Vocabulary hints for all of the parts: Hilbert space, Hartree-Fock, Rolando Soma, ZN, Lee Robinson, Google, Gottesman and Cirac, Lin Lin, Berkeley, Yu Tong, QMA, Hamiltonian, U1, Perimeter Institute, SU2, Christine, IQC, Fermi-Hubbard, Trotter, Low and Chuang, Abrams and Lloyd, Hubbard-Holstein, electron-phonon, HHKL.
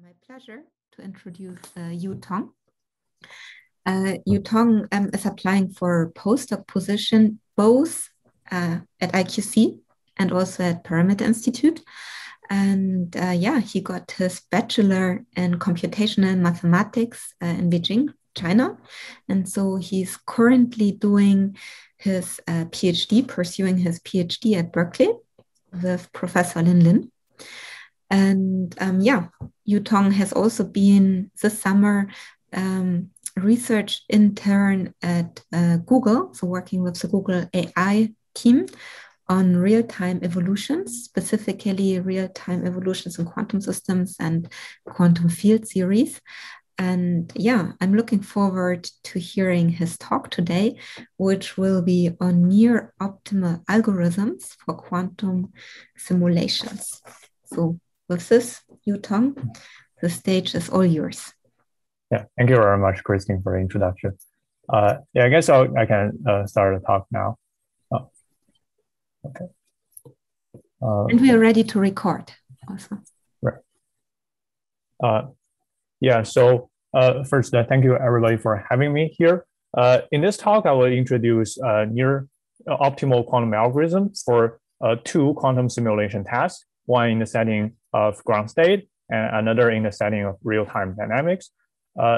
My pleasure to introduce Yu Tong. Yu Tong is applying for a postdoc position both at IQC and also at Perimeter Institute. And yeah, he got his bachelor in computational mathematics in Beijing, China. And so he's currently doing his PhD, pursuing his PhD at Berkeley with Professor Lin Lin. And yeah, Yu Tong has also been this summer research intern at Google, so working with the Google AI team on real-time evolutions, specifically real-time evolutions in quantum systems and quantum field theories. And yeah, I'm looking forward to hearing his talk today, which will be on near-optimal algorithms for quantum simulations. So, with this, Yu Tong, the stage is all yours. Yeah, thank you very much, Christine, for the introduction. Yeah, I guess I can start the talk now. Oh, okay. And we are ready to record also. Right. Yeah, so first, thank you everybody for having me here. In this talk, I will introduce near optimal quantum algorithm for two quantum simulation tasks. One in the setting of ground state and another in the setting of real-time dynamics.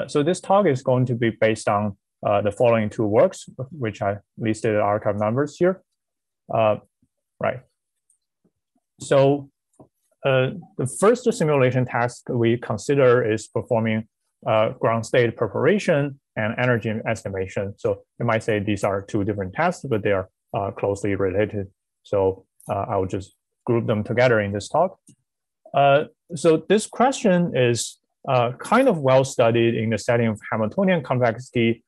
So this talk is going to be based on the following two works, which I listed the archive numbers here. Right. So the first simulation task we consider is performing ground state preparation and energy estimation. So you might say these are two different tasks, but they are closely related. So I will just group them together in this talk. So this question is kind of well studied in the setting of Hamiltonian complexity.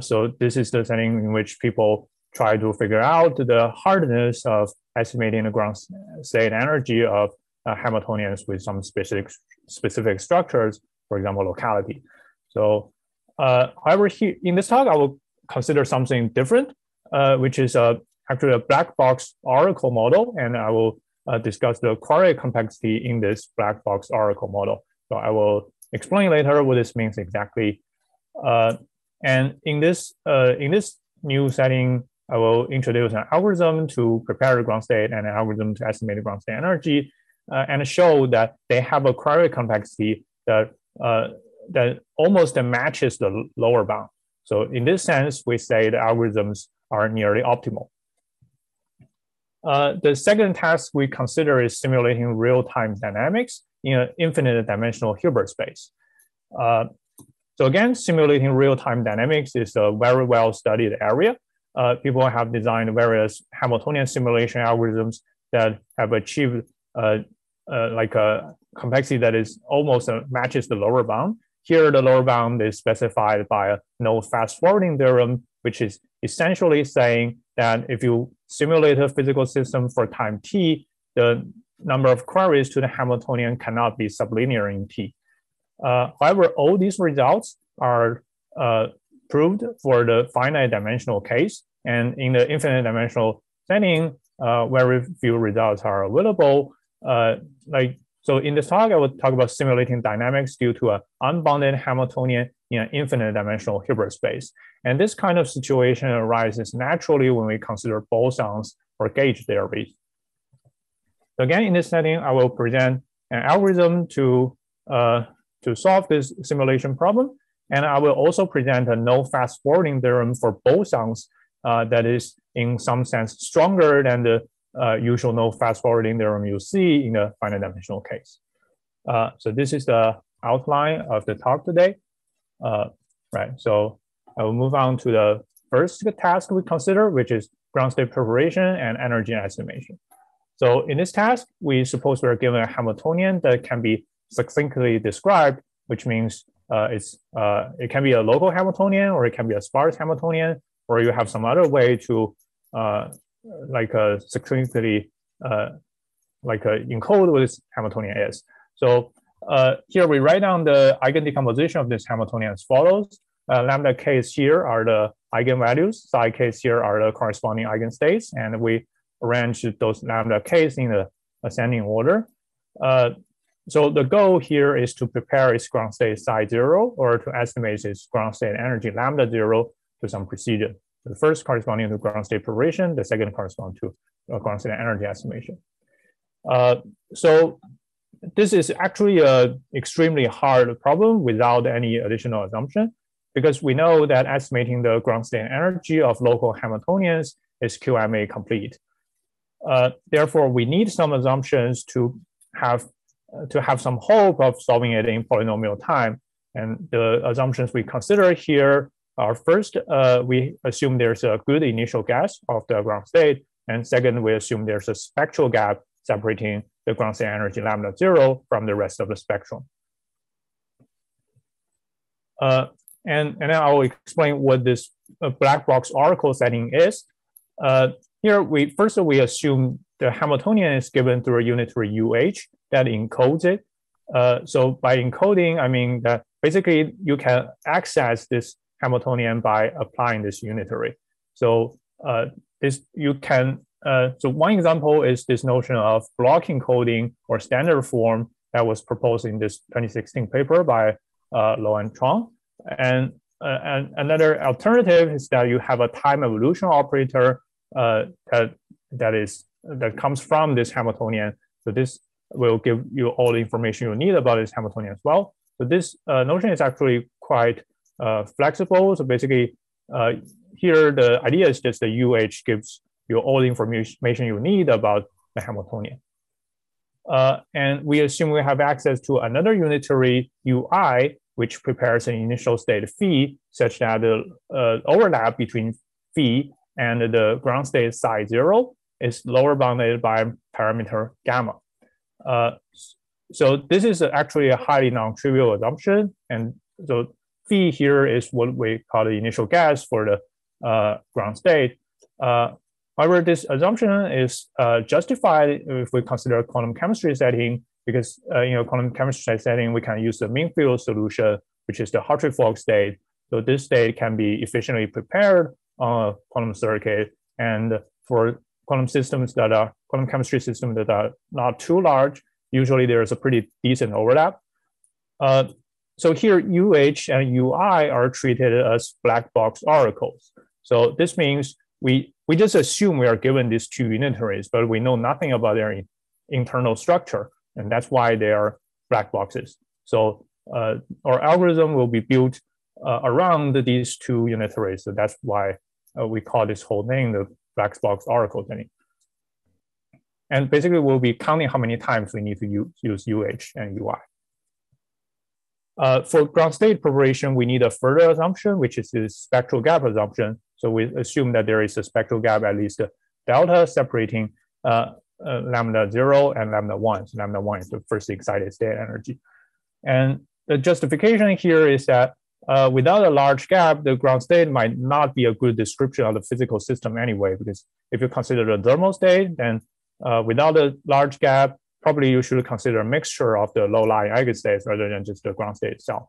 So this is the setting in which people try to figure out the hardness of estimating the ground state energy of Hamiltonians with some specific structures, for example, locality. So however, here in this talk, I will consider something different, which is actually a black box oracle model, and I will discuss the quadratic complexity in this black box oracle model. So I will explain later what this means exactly. And in this new setting, I will introduce an algorithm to prepare the ground state and an algorithm to estimate the ground state energy, and show that they have a quadratic complexity that that almost matches the lower bound. So in this sense, we say the algorithms are nearly optimal. The second task we consider is simulating real-time dynamics in an infinite-dimensional Hilbert space. So again, simulating real-time dynamics is a very well-studied area. People have designed various Hamiltonian simulation algorithms that have achieved like a complexity that is almost matches the lower bound. Here, the lower bound is specified by a no fast-forwarding theorem, which is essentially saying that if you simulate a physical system for time t, the number of queries to the Hamiltonian cannot be sublinear in t. However, all these results are proved for the finite dimensional case. And in the infinite dimensional setting, very few results are available. So in this talk, I will talk about simulating dynamics due to an unbounded Hamiltonian in an infinite dimensional Hilbert space. And this kind of situation arises naturally when we consider bosons or gauge theories. So again, in this setting, I will present an algorithm to solve this simulation problem. And I will also present a no fast forwarding theorem for bosons that is in some sense stronger than the usual no fast forwarding theorem you see in the finite dimensional case. So this is the outline of the talk today. Right, so I will move on to the first task we consider, which is ground state preparation and energy estimation. So in this task, we suppose we are given a Hamiltonian that can be succinctly described, which means it can be a local Hamiltonian, or it can be a sparse Hamiltonian, or you have some other way to succinctly encode what this Hamiltonian is. So here we write down the eigendecomposition of this Hamiltonian as follows. Lambda k's here are the eigenvalues, psi k's here are the corresponding eigenstates, and we arrange those lambda k's in the ascending order. So the goal here is to prepare its ground state psi zero, or to estimate its ground state energy lambda zero to some procedure. The first corresponding to ground state preparation, the second corresponds to ground state energy estimation. So this is actually an extremely hard problem without any additional assumption, because we know that estimating the ground state energy of local Hamiltonians is QMA complete. Therefore, we need some assumptions to have some hope of solving it in polynomial time. And the assumptions we consider here are, first, we assume there's a good initial guess of the ground state. And second, we assume there's a spectral gap separating the ground state energy lambda zero from the rest of the spectrum. And I will explain what this black box oracle setting is. Here, first we assume the Hamiltonian is given through a unitary UH that encodes it. So by encoding, I mean that basically you can access this Hamiltonian by applying this unitary. So so one example is this notion of block encoding or standard form that was proposed in this 2016 paper by Low and Chuang. And another alternative is that you have a time evolution operator that comes from this Hamiltonian. So this will give you all the information you need about this Hamiltonian as well. So this notion is actually quite flexible. So basically, here the idea is just the UH gives you all the information you need about the Hamiltonian. And we assume we have access to another unitary UI, which prepares an initial state phi such that the overlap between phi and the ground state psi zero is lower bounded by parameter gamma. So this is actually a highly non-trivial assumption. And so phi here is what we call the initial guess for the ground state. However, this assumption is justified if we consider quantum chemistry setting, because in a quantum chemistry setting, we can use the mean field solution, which is the Hartree-Fock state. So this state can be efficiently prepared on a quantum circuit. And for quantum systems that are quantum chemistry systems that are not too large, usually there is a pretty decent overlap. So here, UH and UI are treated as black box oracles. So this means we just assume we are given these two unitaries, but we know nothing about their internal structure. And that's why they are black boxes. So our algorithm will be built around these two unitaries. So that's why we call this whole thing the black box oracle thing. And basically, we'll be counting how many times we need to use UH and UI. For ground state preparation, we need a further assumption, which is the spectral gap assumption. So we assume that there is a spectral gap, at least delta, separating lambda zero and lambda one. So lambda one is the first excited state energy. And the justification here is that without a large gap, the ground state might not be a good description of the physical system anyway, because if you consider the thermal state, then without a large gap, probably you should consider a mixture of the low-lying eigenstates rather than just the ground state itself.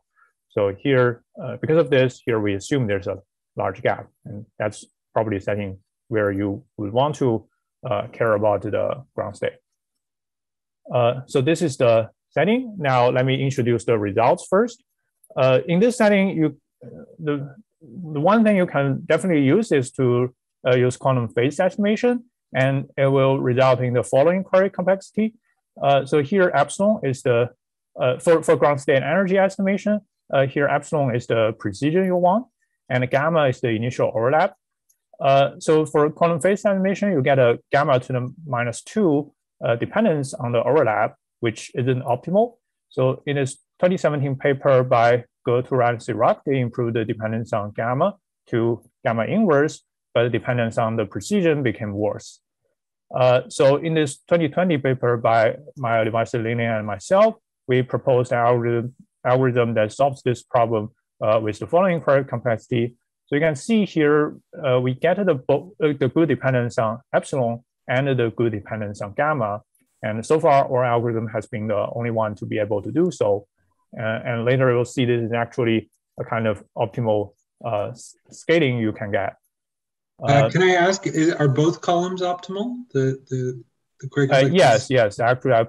So here, because of this, here we assume there's a large gap, and that's probably a setting where you would want to care about the ground state. So this is the setting. Now let me introduce the results first. In this setting, the one thing you can definitely use is to use quantum phase estimation, and it will result in the following query complexity. So here epsilon is the, for ground state energy estimation, here epsilon is the precision you want, and gamma is the initial overlap. So for quantum phase estimation, you get a gamma to the -2 dependence on the overlap, which isn't optimal. So in this 2017 paper by Gottesman and Cirac, they improved the dependence on gamma to gamma inverse, but the dependence on the precision became worse. So in this 2020 paper by my advisor Lin Lin and myself, we proposed an algorithm that solves this problem with the following query complexity. So you can see here, we get the good dependence on epsilon and the good dependence on gamma. And so far, our algorithm has been the only one to be able to do so. And later you'll see this is actually a kind of optimal scaling you can get. Can I ask, are both columns optimal? The query complexity? Yes, actually I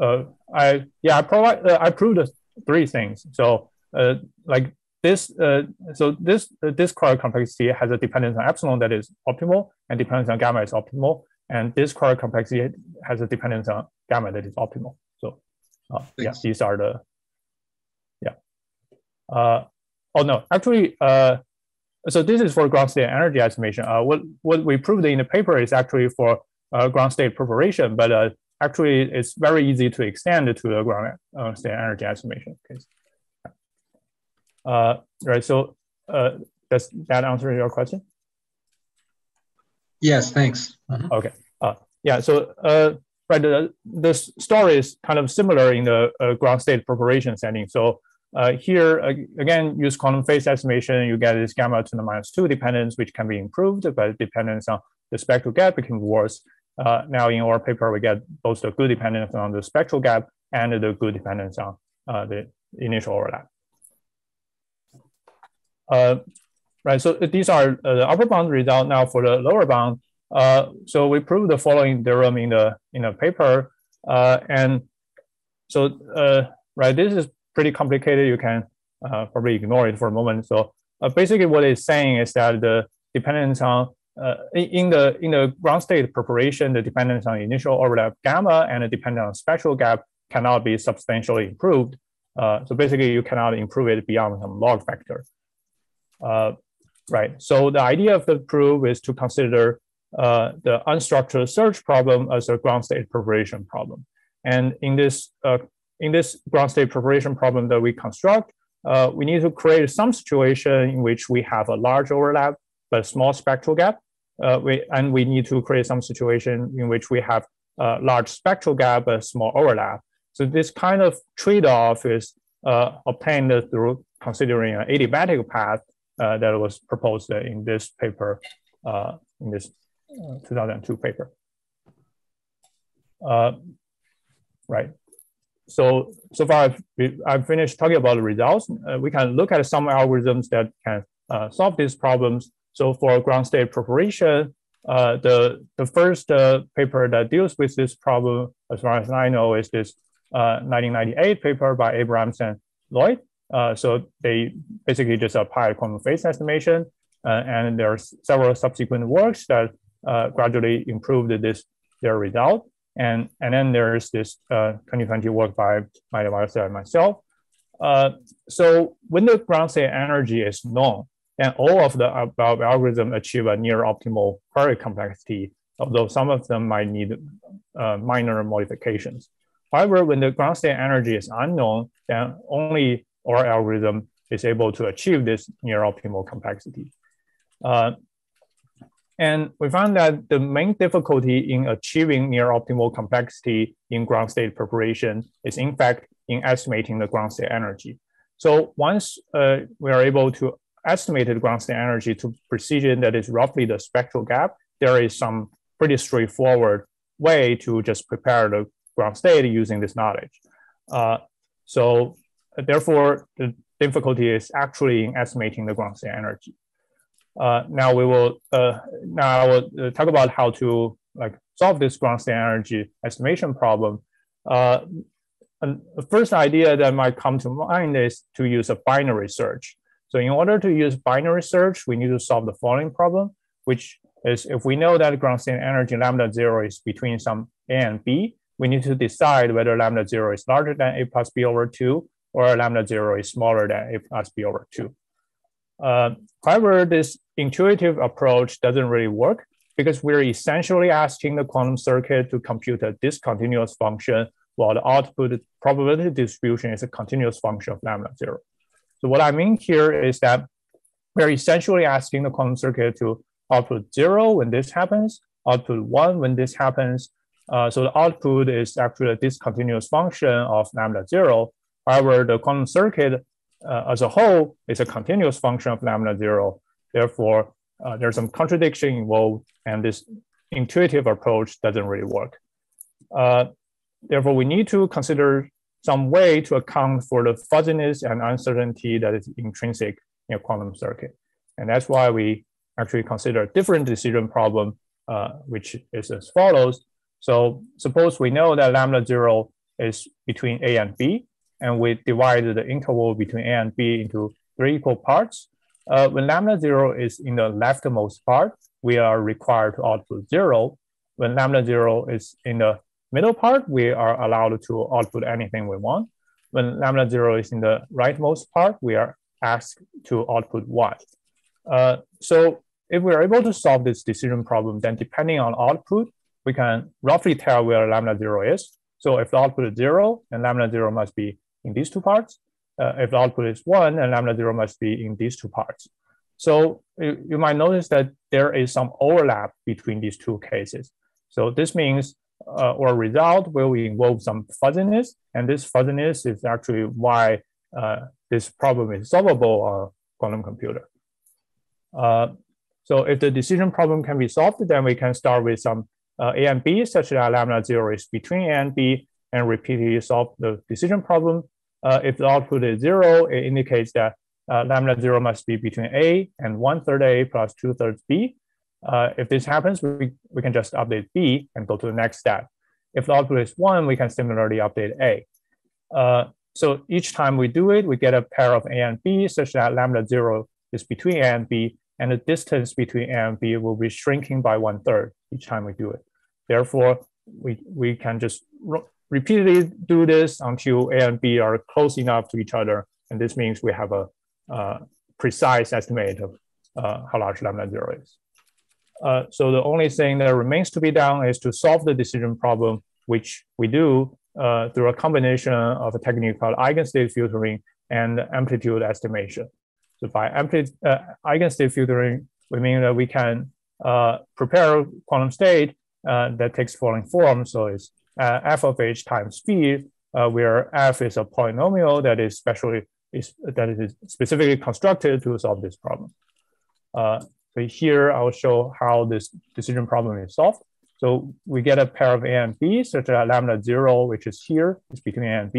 I proved three things. So like this, so this discrete complexity has a dependence on epsilon that is optimal, and dependence on gamma is optimal, and discrete complexity has a dependence on gamma that is optimal. So yeah, these are the oh no, actually, so this is for ground state energy estimation. What we proved in the paper is actually for ground state preparation, but actually it's very easy to extend to the ground state energy estimation case. Right. So does that answer your question? Yes. Thanks. Mm-hmm. Okay. Yeah. So right, the story is kind of similar in the ground state preparation setting. So. Here, again, use quantum phase estimation, you get this gamma to the -2 dependence, which can be improved, but dependence on the spectral gap became worse. Now in our paper, we get both the good dependence on the spectral gap and the good dependence on the initial overlap. Right, so these are the upper bound result. Now for the lower bound. So we proved the following theorem in the paper. And so, right, this is pretty complicated. You can probably ignore it for a moment. So basically, what it's saying is that the dependence on in the ground state preparation, the dependence on initial overlap gamma and the dependence on spectral gap cannot be substantially improved. So basically, you cannot improve it beyond some log factor. Right. So the idea of the proof is to consider the unstructured search problem as a ground state preparation problem, and in this. In this ground state preparation problem that we construct, we need to create some situation in which we have a large overlap but small spectral gap. And we need to create some situation in which we have a large spectral gap but small overlap. So this kind of trade-off is obtained through considering an adiabatic path that was proposed in this paper, in this 2002 paper. Right. So far, I've finished talking about the results. We can look at some algorithms that can solve these problems. So for ground state preparation, the first paper that deals with this problem, as far as I know, is this 1998 paper by Abrams and Lloyd. So they basically just applied quantum phase estimation. And there are several subsequent works that gradually improved their result. And then there's this 2020 work by my advisor and myself. So when the ground state energy is known, then all of the above algorithms achieve a near optimal query complexity, although some of them might need minor modifications. However, when the ground state energy is unknown, then only our algorithm is able to achieve this near optimal complexity. And we found that the main difficulty in achieving near optimal complexity in ground state preparation is in fact in estimating the ground state energy. So once we are able to estimate the ground state energy to precision that is roughly the spectral gap, there is some pretty straightforward way to just prepare the ground state using this knowledge. So therefore the difficulty is actually in estimating the ground state energy. Now we will. Now I will talk about how to solve this ground state energy estimation problem. And the first idea that might come to mind is to use a binary search. So in order to use binary search, we need to solve the following problem, which is if we know that ground state energy lambda 0 is between some a and b, we need to decide whether lambda 0 is larger than a + b/2 or lambda 0 is smaller than a + b/2. However, this intuitive approach doesn't really work because we're essentially asking the quantum circuit to compute a discontinuous function while the output probability distribution is a continuous function of lambda 0. So what I mean here is that we're essentially asking the quantum circuit to output 0 when this happens, output 1 when this happens. So the output is actually a discontinuous function of lambda 0. However, the quantum circuit as a whole, it's a continuous function of lambda 0. Therefore, there's some contradiction involved, and this intuitive approach doesn't really work. Therefore, we need to consider some way to account for the fuzziness and uncertainty that is intrinsic in a quantum circuit. And that's why we actually consider a different decision problem, which is as follows. So suppose we know that lambda 0 is between A and B, and we divide the interval between A and B into 3 equal parts. When lambda 0 is in the leftmost part, we are required to output 0. When lambda 0 is in the middle part, we are allowed to output anything we want. When lambda 0 is in the rightmost part, we are asked to output y. So if we are able to solve this decision problem, then depending on output, we can roughly tell where lambda 0 is. So if the output is 0, then lambda 0 must be in these two parts. If the output is 1, then lambda 0 must be in these two parts. So you might notice that there is some overlap between these two cases. So this means our result will involve some fuzziness, and this fuzziness is actually why this problem is solvable on quantum computer. So if the decision problem can be solved, then we can start with some A and B, such that lambda 0 is between A and B, and repeatedly solve the decision problem. If the output is 0, it indicates that lambda 0 must be between A and 1/3 A plus 2/3 B. If this happens, we can just update B and go to the next step. If the output is 1, we can similarly update A. So each time we do it, we get a pair of A and B such that lambda 0 is between A and B, and the distance between A and B will be shrinking by 1/3 each time we do it. Therefore, we can just repeatedly do this until A and B are close enough to each other, and this means we have a precise estimate of how large lambda 0 is. So the only thing that remains to be done is to solve the decision problem, which we do through a combination of a technique called eigenstate filtering and amplitude estimation. So by eigenstate filtering, we mean that we can prepare a quantum state that takes following form. So it's f of h times v, where f is a polynomial that is specifically constructed to solve this problem. So here I'll show how this decision problem is solved. So we get a pair of A and B such that lambda 0, which is here, is between A and B,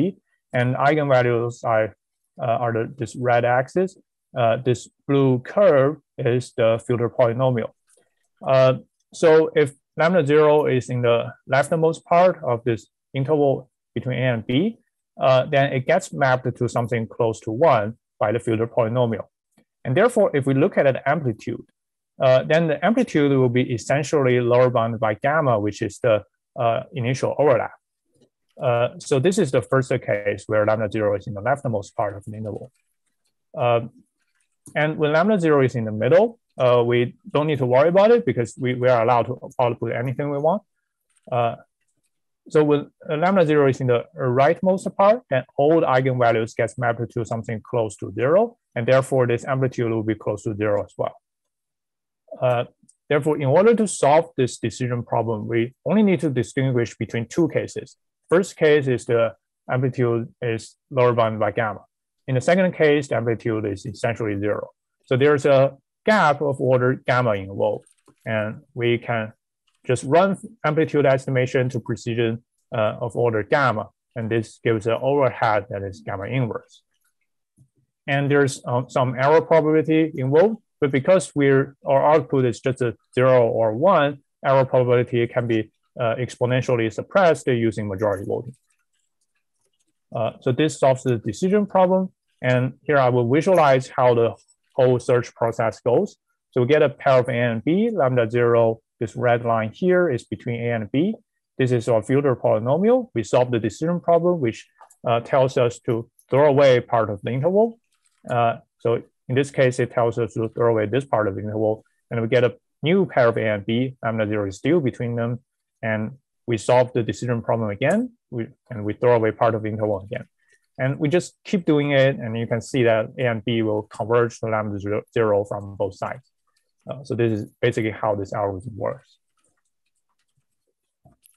and eigenvalues are this red axis. This blue curve is the filter polynomial. So if lambda 0 is in the leftmost part of this interval between A and B, then it gets mapped to something close to 1 by the filter polynomial. And therefore, if we look at an amplitude, then the amplitude will be essentially lower bound by gamma, which is the initial overlap. So this is the first case where lambda 0 is in the leftmost part of an interval. And when lambda 0 is in the middle, we don't need to worry about it because we are allowed to output anything we want. So when lambda 0 is in the rightmost part, then all the eigenvalues gets mapped to something close to 0, and therefore this amplitude will be close to 0 as well. Therefore, in order to solve this decision problem, we only need to distinguish between two cases. First case is the amplitude is lower bound by gamma. In the second case, the amplitude is essentially 0. So there's a gap of order gamma involved, and we can just run amplitude estimation to precision of order gamma, and this gives an overhead that is gamma inverse. And there's some error probability involved, but because our output is just a 0 or 1, error probability can be exponentially suppressed using majority voting. So this solves the decision problem, and here I will visualize how the whole search process goes. So we get a pair of A and B, lambda 0. This red line here is between A and B. This is our filter polynomial. We solve the decision problem, which tells us to throw away part of the interval. So in this case, it tells us to throw away this part of the interval, and we get a new pair of A and B. Lambda 0 is still between them, and we solve the decision problem again, and we throw away part of the interval again. And we just keep doing it, and you can see that A and B will converge to lambda 0 from both sides. So this is basically how this algorithm works.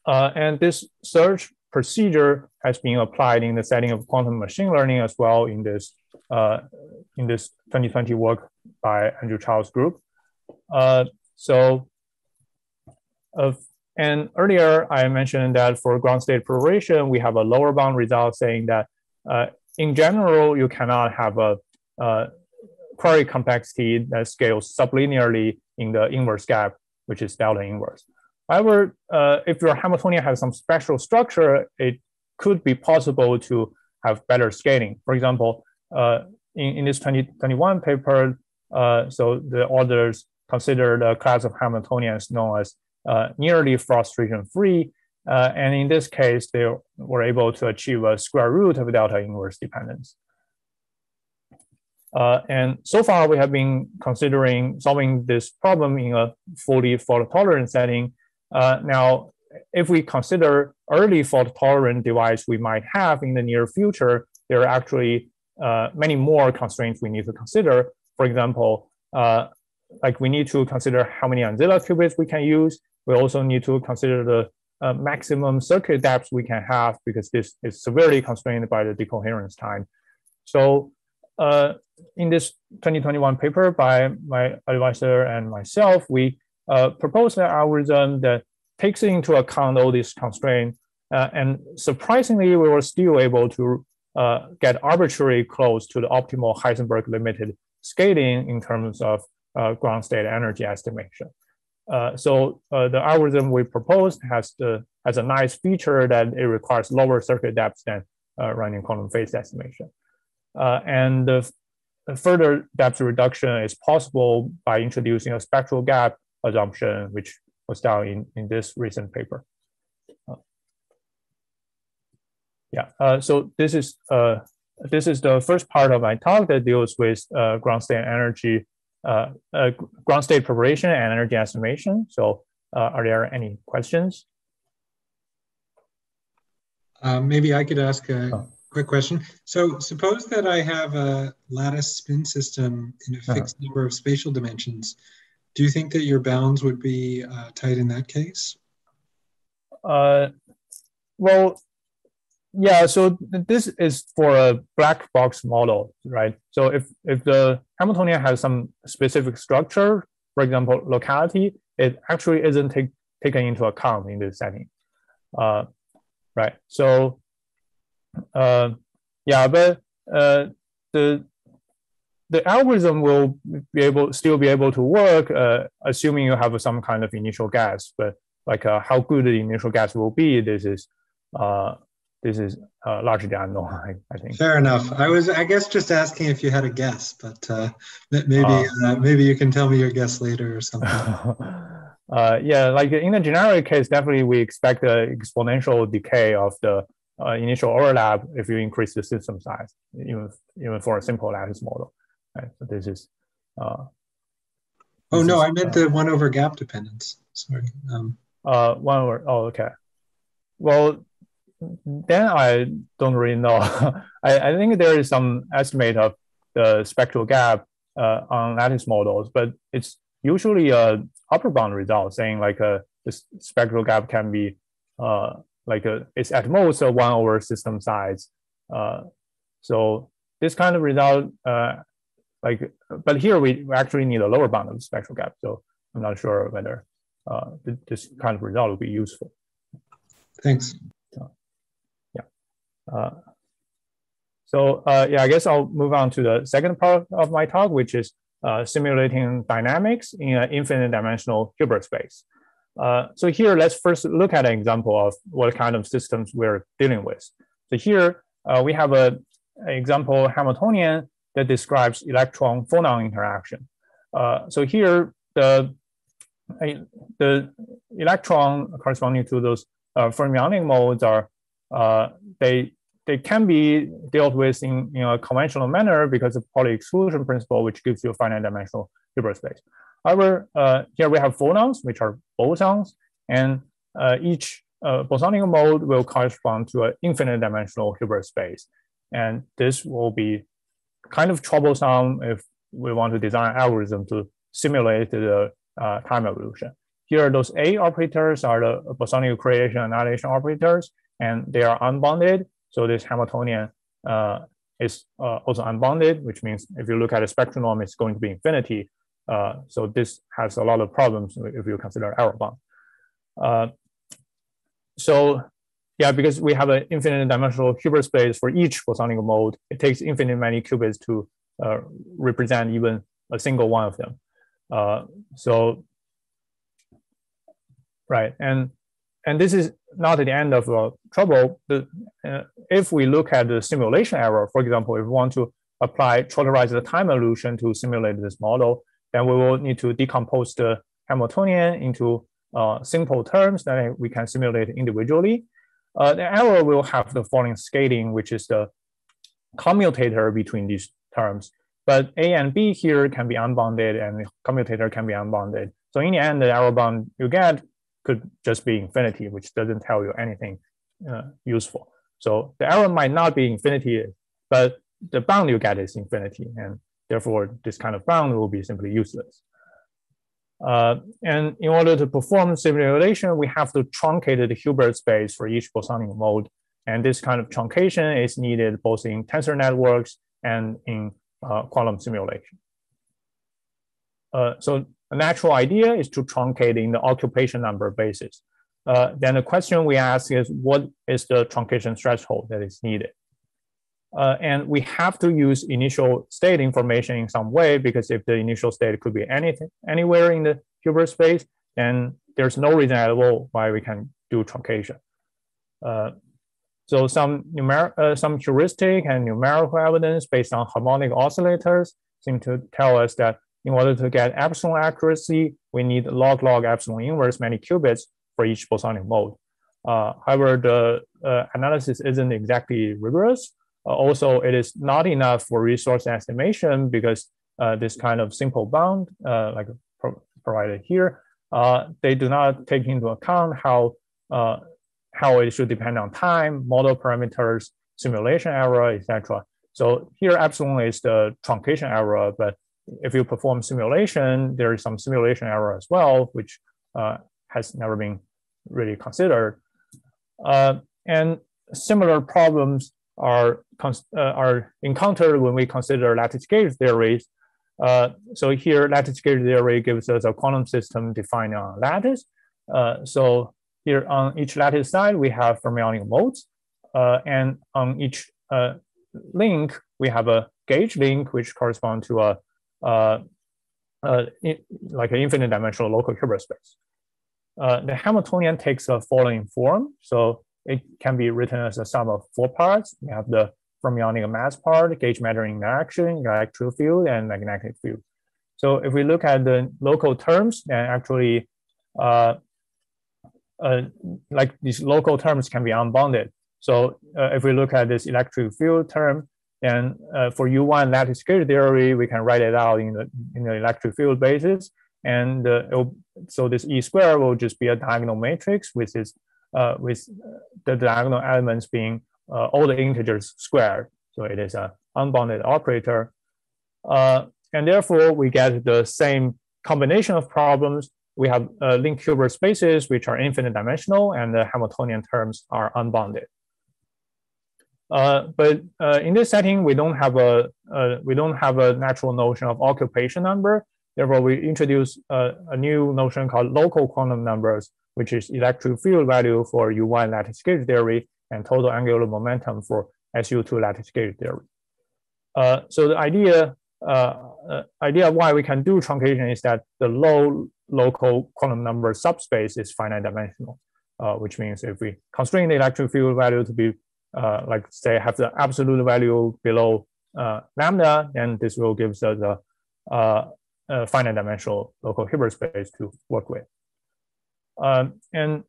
And this search procedure has been applied in the setting of quantum machine learning as well in this 2020 work by Andrew Child's group. And earlier I mentioned that for ground state preparation, we have a lower bound result saying that in general, you cannot have a query complexity that scales sublinearly in the inverse gap, which is delta inverse. However, if your Hamiltonian has some special structure, it could be possible to have better scaling. For example, in this 2021 paper, so the authors considered a class of Hamiltonians known as nearly frustration-free. And in this case, they were able to achieve a square root of delta inverse dependence. And so far, we have been considering solving this problem in a fully fault-tolerant setting. Now, if we consider early fault-tolerant device we might have in the near future, there are actually many more constraints we need to consider. For example, like we need to consider how many Anzilla qubits we can use. We also need to consider the maximum circuit depth we can have, because this is severely constrained by the decoherence time. So in this 2021 paper by my advisor and myself, we proposed an algorithm that takes into account all these constraints. And surprisingly, we were still able to get arbitrarily close to the optimal Heisenberg limited scaling in terms of ground state energy estimation. So the algorithm we proposed has a nice feature that it requires lower circuit depth than running quantum phase estimation. And the further depth reduction is possible by introducing a spectral gap assumption, which was done in this recent paper. So this is the first part of my talk that deals with ground state energy, ground state preparation and energy estimation. So are there any questions? Maybe I could ask quick question. So suppose that I have a lattice spin system in a fixed number of spatial dimensions. Do you think that your bounds would be tight in that case? Well, yeah, so this is for a black box model, right? So if the Hamiltonian has some specific structure, for example, locality, it actually isn't taken into account in this setting, right? So but the algorithm will be still be able to work, assuming you have some kind of initial guess. But like how good the initial guess will be, this is largely unknown, I think. Fair enough. I guess just asking if you had a guess, but maybe you can tell me your guess later or something. Like in the generic case, definitely we expect an exponential decay of the initial overlap if you increase the system size, even for a simple lattice model. Right? So this is. I meant the 1 over gap dependence. Sorry. 1 over. Oh, okay. Well, then I don't really know. I think there is some estimate of the spectral gap on lattice models, but it's usually a upper bound result, saying like the spectral gap can be it's at most a 1 over system size. So this kind of result, but here we actually need a lower bound of the spectral gap. So I'm not sure whether this kind of result will be useful. Thanks. I guess I'll move on to the second part of my talk, which is simulating dynamics in an infinite dimensional Hilbert space. So here, let's first look at an example of what kind of systems we're dealing with. So here, we have an example Hamiltonian that describes electron-phonon interaction. So here, the electron corresponding to those fermionic modes are they can be dealt with in a conventional manner because of Pauli exclusion principle, which gives you a finite dimensional Hilbert space. However, here we have phonons, which are bosons, and each bosonic mode will correspond to an infinite dimensional Hilbert space. And this will be kind of troublesome if we want to design an algorithm to simulate the time evolution. Here, those A operators are the bosonic creation annihilation operators, and they are unbounded. So this Hamiltonian is also unbounded, which means if you look at a spectrum norm, it's going to be infinity. So this has a lot of problems if you consider error bound. Because we have an infinite dimensional Hilbert space for each bosonic mode, it takes infinite many qubits to represent even a single one of them. And this is not at the end of trouble. If we look at the simulation error, for example, if we want to apply trotterized time illusion to simulate this model, then we will need to decompose the Hamiltonian into simple terms that we can simulate individually. The error will have the following scaling, which is the commutator between these terms. But A and B here can be unbounded, and the commutator can be unbounded. So in the end, the error bound you get could just be infinity, which doesn't tell you anything useful. So the error might not be infinity, but the bound you get is infinity, and therefore this kind of bound will be simply useless. And in order to perform simulation, we have to truncate the Hilbert space for each bosonic mode. And this kind of truncation is needed both in tensor networks and in quantum simulation. So a natural idea is to truncate in the occupation number basis. Then the question we ask is, what is the truncation threshold that is needed? And we have to use initial state information in some way, because if the initial state could be anything, anywhere in the Hilbert space, then there's no reason at all why we can do truncation. So some heuristic and numerical evidence based on harmonic oscillators seem to tell us that in order to get epsilon accuracy, we need log epsilon inverse many qubits for each bosonic mode. However, the analysis isn't exactly rigorous. Also, it is not enough for resource estimation, because this kind of simple bound, like provided here, they do not take into account how it should depend on time, model parameters, simulation error, etc. So here, epsilon is the truncation error, but if you perform simulation, there is some simulation error as well, which has never been really considered. And similar problems are encountered when we consider lattice gauge theories. So here, lattice gauge theory gives us a quantum system defined on lattice. So here on each lattice side, we have fermionic modes. And on each link, we have a gauge link, which corresponds to a like an infinite dimensional local Hilbert space. The Hamiltonian takes a following form. So it can be written as a sum of four parts. You have the fermionic mass part, gauge matter interaction, electric field, and magnetic field. So if we look at the local terms, then actually like these local terms can be unbounded. So if we look at this electric field term, then for U1 lattice gauge theory, we can write it out in the electric field basis. And so this E square will just be a diagonal matrix with its with the diagonal elements being all the integers squared. So it is an unbounded operator. And therefore, we get the same combination of problems. We have linked Hilbert spaces, which are infinite dimensional, and the Hamiltonian terms are unbounded. But in this setting, we don't have a natural notion of occupation number. Therefore, we introduce a new notion called local quantum numbers, which is electric field value for U1 lattice gauge theory and total angular momentum for SU2 lattice gauge theory. So the idea why we can do truncation is that the low local quantum number subspace is finite dimensional, which means if we constrain the electric field value to be like say have the absolute value below lambda, then this will give us a finite dimensional local Hilbert space to work with. And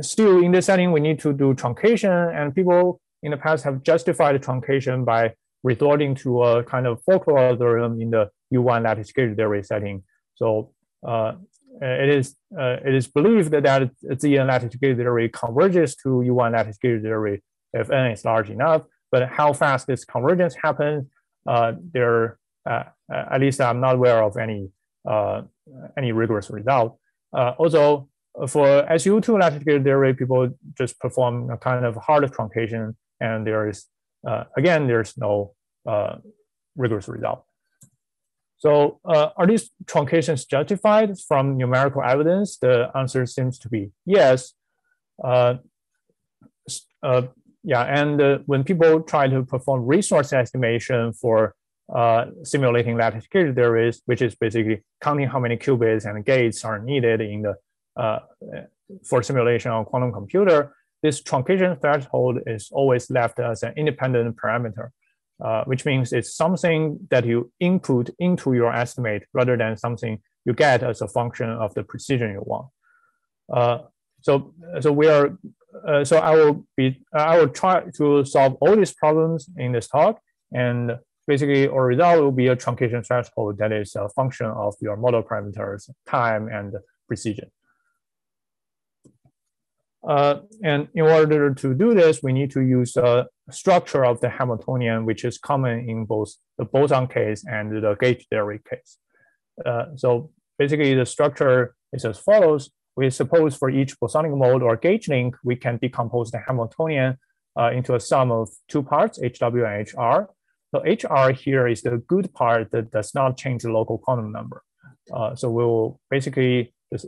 still in this setting, we need to do truncation, and people in the past have justified truncation by resorting to a kind of folklore algorithm in the U1 lattice gauge theory setting. So it is believed that ZN lattice gauge theory converges to U1 lattice gauge theory if n is large enough, but how fast this convergence happens, at least I'm not aware of any rigorous result. Also, for SU2 lattice gauge theory, people just perform a kind of hard truncation, and there is, again, there's no rigorous result. So are these truncations justified from numerical evidence? The answer seems to be yes. And when people try to perform resource estimation for simulating lattice gauge theories, which is basically counting how many qubits and gates are needed in the for simulation on quantum computer, this truncation threshold is always left as an independent parameter, which means it's something that you input into your estimate rather than something you get as a function of the precision you want. I will try to solve all these problems in this talk, and basically our result will be a truncation threshold that is a function of your model parameters, time, and precision. And in order to do this, we need to use a structure of the Hamiltonian, which is common in both the boson case and the gauge theory case. So basically the structure is as follows. We suppose for each bosonic mode or gauge link, we can decompose the Hamiltonian into a sum of two parts, HW and HR. So HR here is the good part that does not change the local quantum number. So we will basically just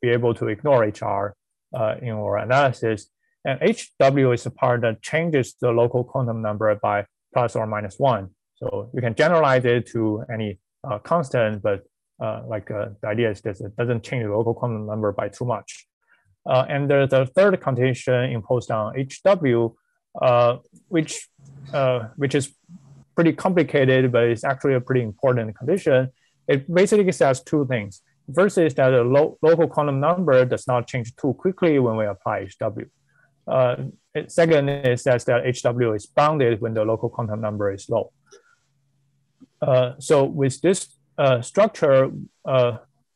be able to ignore HR in our analysis. And HW is the part that changes the local quantum number by ±1. So you can generalize it to any constant, but the idea is that it doesn't change the local quantum number by too much. And there's a third condition imposed on HW, which is pretty complicated, but it's actually a pretty important condition. It basically says two things. First is that a local quantum number does not change too quickly when we apply HW. Second, it says that HW is bounded when the local quantum number is low. So with this structure,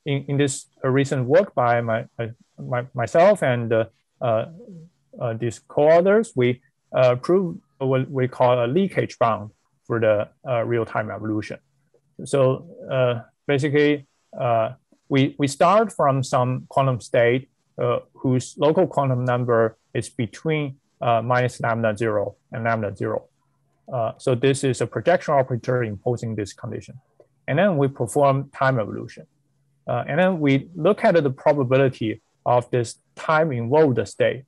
in this recent work by myself and these co-authors, we proved what we call a leakage bound for the real-time evolution. So basically, we start from some quantum state whose local quantum number is between -λ0 and λ0. So this is a projection operator imposing this condition. And then we perform time evolution. And then we look at the probability of this time evolved state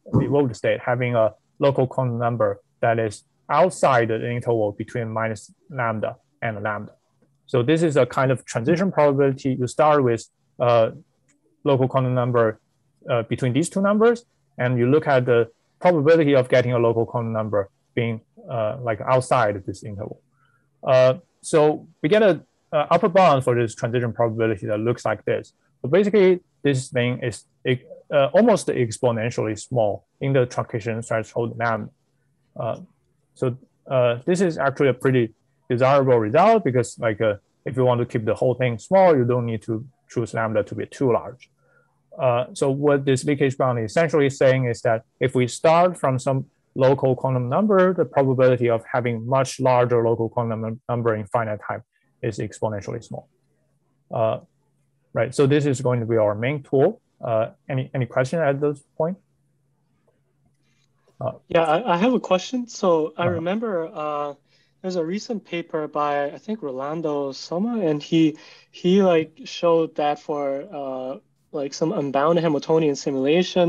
having a local quantum number that is outside the interval between -λ and λ. So this is a kind of transition probability. You start with local quantum number between these two numbers, and you look at the probability of getting a local quantum number being outside of this interval. So we get a upper bound for this transition probability that looks like this. So basically, this thing is almost exponentially small in the truncation threshold lambda. So this is actually a pretty desirable result because, if you want to keep the whole thing small, you don't need to choose lambda to be too large. So what this leakage bound is essentially saying is that if we start from some local quantum number, the probability of having much larger local quantum number in finite time is exponentially small. Right, so this is going to be our main tool. Any question at this point? Yeah, I have a question. So I remember there's a recent paper by, I think, Rolando Soma, and he showed that for some unbound Hamiltonian simulation.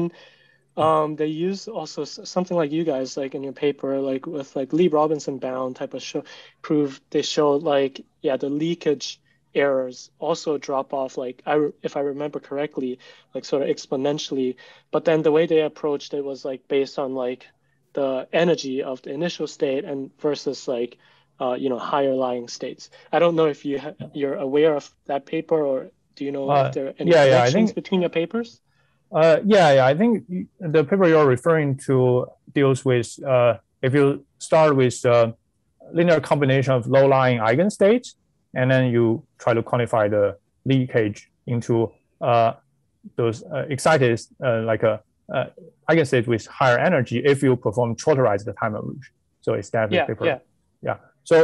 They use also something like you guys, in your paper, with Lee Robinson bound type of proof. They showed the leakage errors also drop off, if I remember correctly, sort of exponentially. But then the way they approached it was based on the energy of the initial state and versus higher lying states. I don't know if you're aware of that paper, or do you know if there are any connections between your papers? I think the paper you're referring to deals with, if you start with linear combination of low-lying eigenstates, and then you try to quantify the leakage into those excited, eigenstate with higher energy if you perform trotterized time evolution. So it's that paper. Yeah. So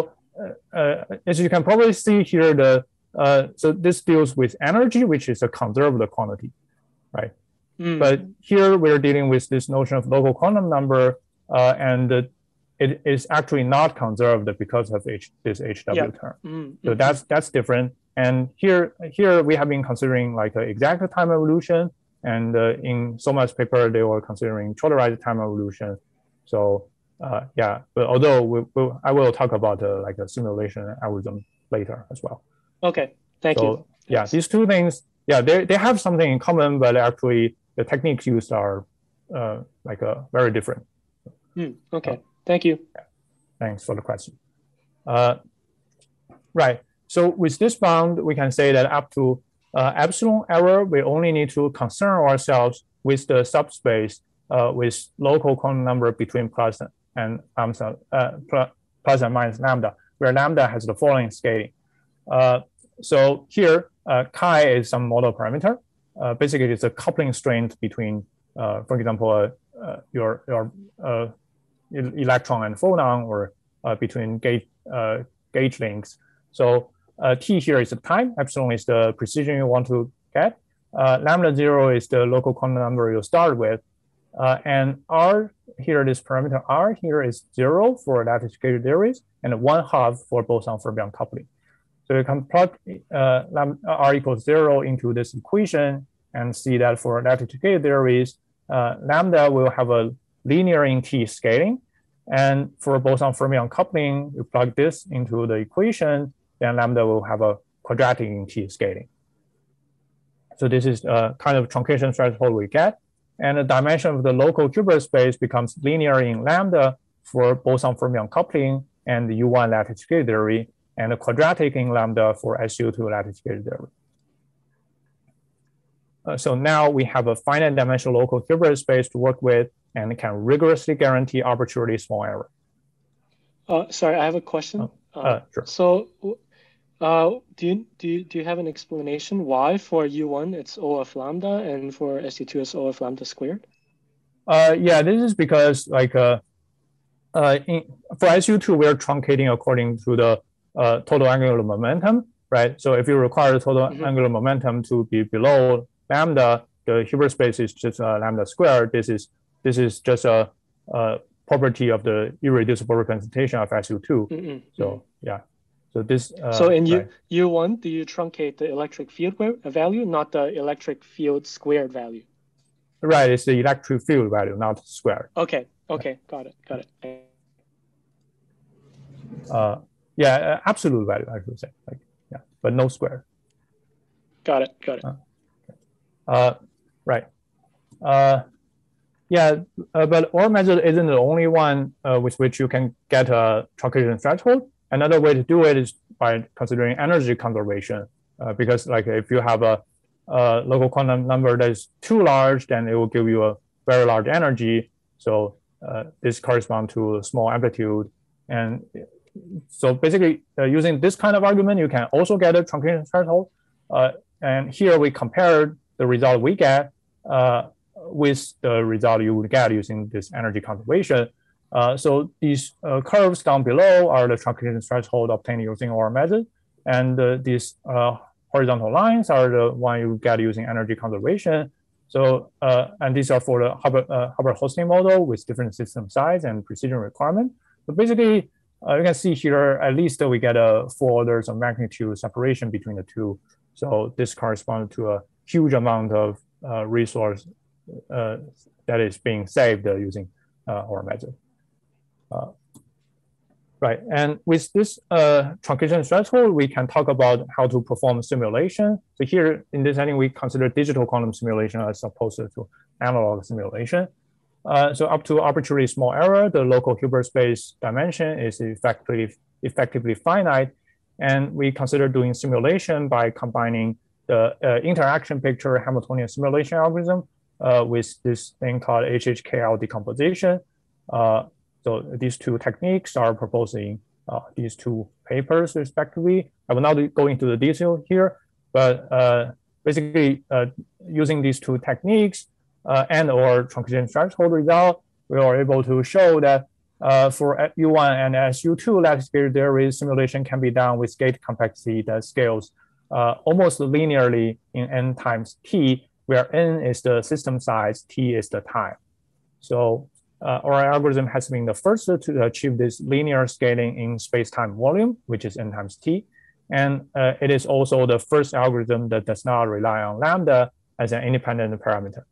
as you can probably see here, so this deals with energy, which is a conserved quantity, right? But here we're dealing with this notion of local quantum number, and it is actually not conserved because of this HW term. So that's different. And here we have been considering exact time evolution, and in Soma's paper they were considering trotterized time evolution. So but although I will talk about a simulation algorithm later as well. Okay, thank you. Yeah, these two things, they have something in common, but actually the techniques used are very different. Okay, thank you. Thanks for the question. Right, so with this bound, we can say that up to epsilon error, we only need to concern ourselves with the subspace with local quantum number between plus and minus lambda, where lambda has the following scaling. So here, chi is some model parameter. Basically, it's a coupling strength between, for example, your electron and photon, or between gauge links. So T here is the time, epsilon is the precision you want to get, lambda 0 is the local quantum number you start with, and R here, this parameter R here is 0 for lattice-gated theories, and 1/2 for boson-fermion coupling. So you can plug R equals 0 into this equation and see that for lattice-gated theories, lambda will have a linear in T scaling, and for boson-fermion coupling, you plug this into the equation, then lambda will have a quadratic in T scaling. So this is a kind of truncation threshold we get. And the dimension of the local Hilbert space becomes linear in lambda for boson-fermion coupling and the U1 lattice-gated theory, and a quadratic in lambda for SU2 lattice-gated theory. So now we have a finite dimensional local Hilbert space to work with, and can rigorously guarantee arbitrarily small error. Sorry, I have a question. Sure. So, do you have an explanation why for U1 it's O of lambda and for SU2 it's O of lambda squared? Yeah, this is because for SU2 we're truncating according to the total angular momentum, right? So if you require the total angular momentum to be below lambda, the Hilbert space is just lambda squared. This is just a property of the irreducible representation of SU2. So yeah, so this. So in U1, do you truncate the electric field value, not the electric field squared value? Right, it's the electric field value, not squared. Okay, okay, got it. Yeah, absolute value, I should say. Like, yeah, but no square. Got it. Right. But our method isn't the only one with which you can get a truncation threshold. Another way to do it is by considering energy conservation, because like if you have a local quantum number that is too large, then it will give you a very large energy. So this corresponds to a small amplitude. And so basically using this kind of argument, you can also get a truncation threshold. And here we compare the result we get with the result you would get using this energy conservation. So these curves down below are the truncation threshold obtained using our method. And these horizontal lines are the one you get using energy conservation. So, and these are for the Hubbard-Holstein model with different system size and precision requirement. So basically, you can see here, at least we get a 4 orders of magnitude separation between the two. So this corresponds to a huge amount of resource that is being saved using our method. Right, and with this truncation threshold, we can talk about how to perform simulation. So here in this setting, we consider digital quantum simulation as opposed to analog simulation. So up to arbitrarily small error, the local Hilbert space dimension is effectively finite. And we consider doing simulation by combining the interaction picture Hamiltonian simulation algorithm with this thing called HHKL decomposition. So these two techniques are proposed in these two papers respectively. I will not go into the detail here, but basically using these two techniques and or truncation threshold result, we are able to show that for U1 and SU2 lattice-gated theories, simulation can be done with gate complexity that scales almost linearly in n times t, where n is the system size, t is the time. So our algorithm has been the first to achieve this linear scaling in space-time volume, which is n times t. And it is also the first algorithm that does not rely on lambda as an independent parameter.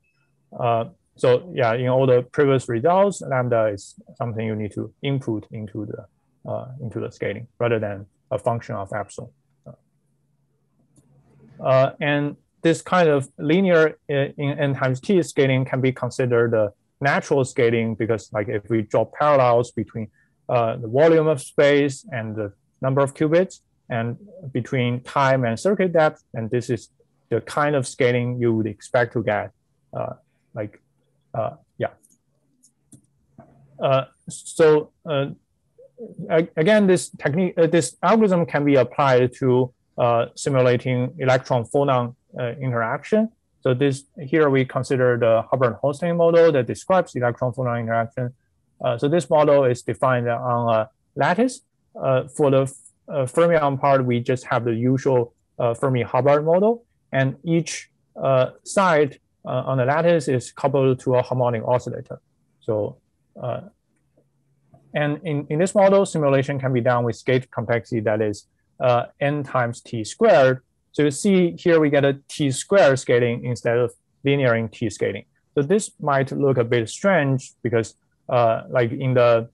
So yeah, in all the previous results, lambda is something you need to input into the scaling rather than a function of epsilon. And this kind of linear in n times t scaling can be considered natural scaling, because like if we draw parallels between the volume of space and the number of qubits and between time and circuit depth, and this is the kind of scaling you would expect to get. Again, this technique, this algorithm can be applied to simulating electron-phonon interaction. So this here we consider the Hubbard-Holstein model that describes electron-phonon interaction. So this model is defined on a lattice. For the fermion part, we just have the usual Fermi-Hubbard model, and each side on the lattice is coupled to a harmonic oscillator. So, and in this model, simulation can be done with gate complexity that is n times t squared. So you see here we get a t squared scaling instead of linear in t scaling. So this might look a bit strange because like in the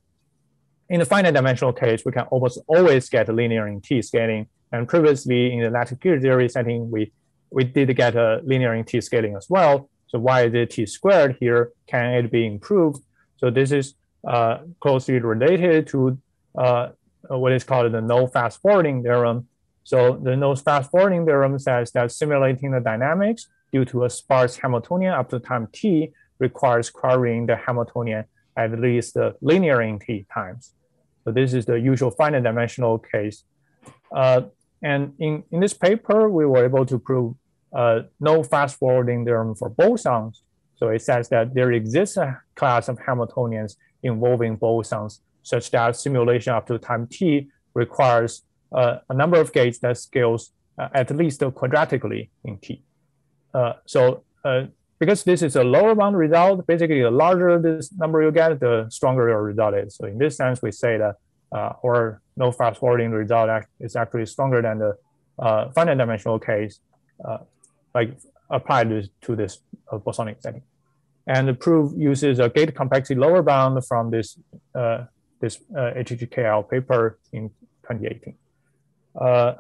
finite dimensional case, we can almost always get a linear in t scaling. And previously in the lattice-qubit theory setting, we did get a linear in t scaling as well. So why is it t squared here? Can it be improved? So this is closely related to what is called the no fast forwarding theorem. So the no fast forwarding theorem says that simulating the dynamics due to a sparse Hamiltonian up to time t requires querying the Hamiltonian at least linear in t times. So this is the usual finite dimensional case. And in this paper, we were able to prove no fast forwarding theorem for bosons. So it says that there exists a class of Hamiltonians involving bosons such that simulation up to time t requires a number of gates that scales at least quadratically in t. Because this is a lower bound result, basically the larger this number you get, the stronger your result is. So in this sense, we say that our no fast forwarding result is actually stronger than the finite dimensional case, applied to this bosonic setting. And the proof uses a gate complexity lower bound from this HHKL paper in 2018. I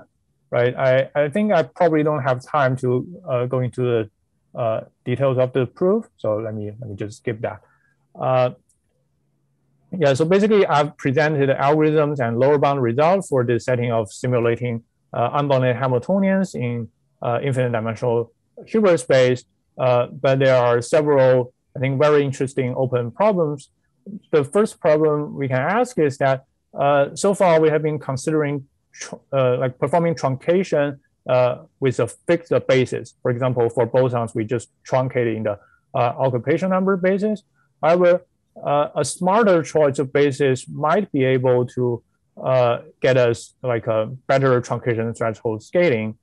think I probably don't have time to go into the details of the proof, so let me just skip that. So basically I've presented algorithms and lower bound results for the setting of simulating unbounded Hamiltonians in infinite dimensional Hilbert space, but there are several, I think, very interesting open problems. The first problem we can ask is that so far we have been considering performing truncation with a fixed basis. For example, for bosons, we just truncated in the occupation number basis. However, a smarter choice of basis might be able to get us a better truncation threshold scaling.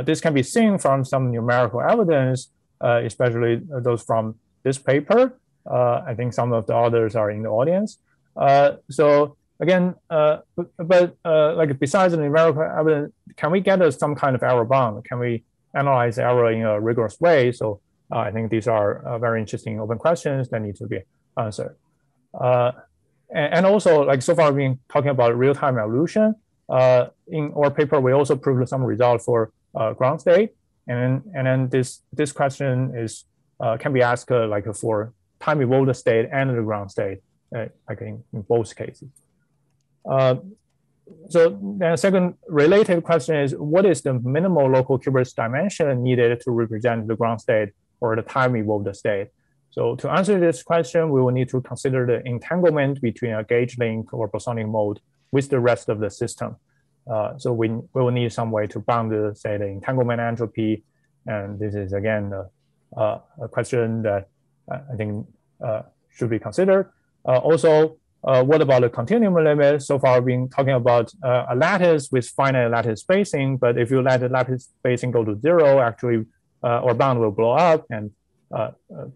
This can be seen from some numerical evidence, especially those from this paper. I think some of the others are in the audience. Besides the numerical evidence, can we get some kind of error bound? Can we analyze error in a rigorous way? So I think these are very interesting open questions that need to be answered. So far we've been talking about real-time evolution. In our paper, we also proved some result for ground state, and then this question is can be asked for time evolved state and the ground state, in both cases. So the second related question is, what is the minimal local qubits dimension needed to represent the ground state or the time evolved state? So to answer this question, we will need to consider the entanglement between a gauge link or bosonic mode with the rest of the system. So we will need some way to bound, the entanglement entropy. And this is, again, a question that I think should be considered. What about the continuum limit? So far, we've been talking about a lattice with finite lattice spacing. But if you let the lattice spacing go to zero, actually, our bound will blow up. And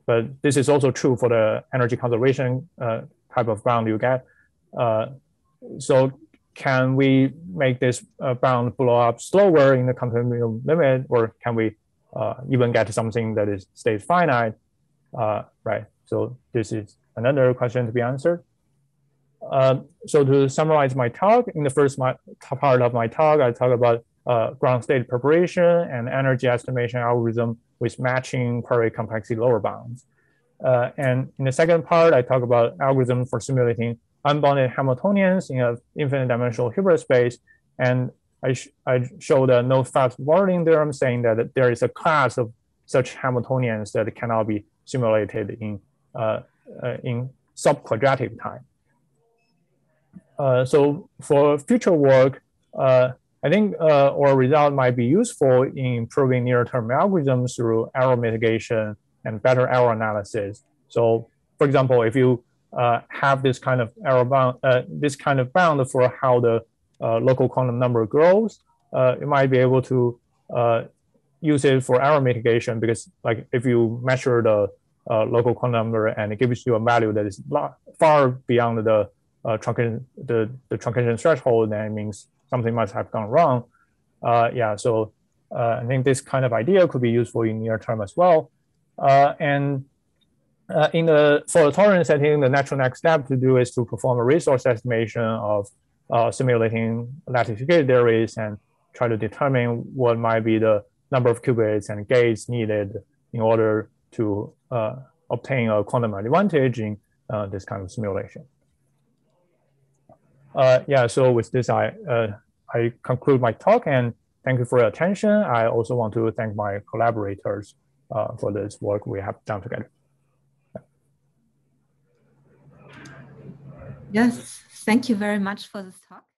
but this is also true for the energy conservation type of bound you get. So can we make this bound blow up slower in the continuum limit, or can we even get something that is state finite? So this is another question to be answered. So to summarize my talk, in the first part of my talk, I talk about ground state preparation and energy estimation algorithm with matching Poiret complexity lower bounds. And in the second part, I talk about algorithms for simulating unbounded Hamiltonians in an infinite dimensional Hilbert space. And I showed a no-fast-forwarding theorem saying that there is a class of such Hamiltonians that cannot be simulated in subquadratic time. So for future work, I think our result might be useful in improving near-term algorithms through error mitigation and better error analysis. So, for example, if you have this kind of error bound, bound for how the local quantum number grows, you might be able to use it for error mitigation because, like, if you measure the local quantum number and it gives you a value that is far beyond the truncation threshold, then it means something must have gone wrong. Yeah, so I think this kind of idea could be useful in near term as well. For the Taurian setting, the natural next step to do is to perform a resource estimation of simulating lattice gate theories and try to determine what might be the number of qubits and gates needed in order to obtain a quantum advantage in this kind of simulation. Yeah, so with this, I conclude my talk and thank you for your attention. I also want to thank my collaborators for this work we have done together. Yes, thank you very much for this talk.